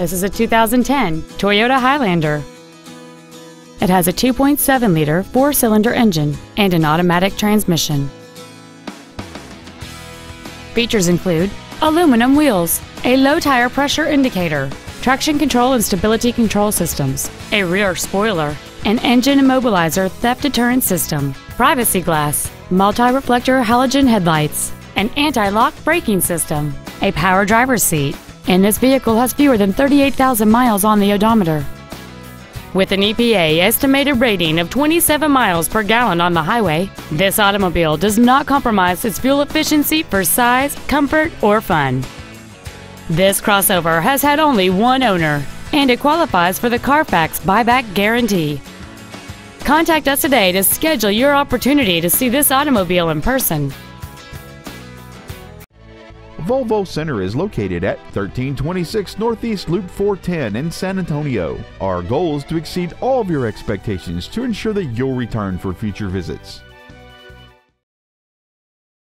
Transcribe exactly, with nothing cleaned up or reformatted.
This is a two thousand ten Toyota Highlander. It has a two point seven liter four-cylinder engine and an automatic transmission. Features include aluminum wheels, a low tire pressure indicator, traction control and stability control systems, a rear spoiler, an engine immobilizer theft deterrent system, privacy glass, multi-reflector halogen headlights, an anti-lock braking system, a power driver's seat, and this vehicle has fewer than thirty-eight thousand miles on the odometer. With an E P A estimated rating of twenty-seven miles per gallon on the highway, this automobile does not compromise its fuel efficiency for size, comfort, or fun. This crossover has had only one owner, and it qualifies for the Carfax buyback guarantee. Contact us today to schedule your opportunity to see this automobile in person. Volvo Center is located at thirteen twenty-six Northeast Loop four ten in San Antonio. Our goal is to exceed all of your expectations to ensure that you'll return for future visits.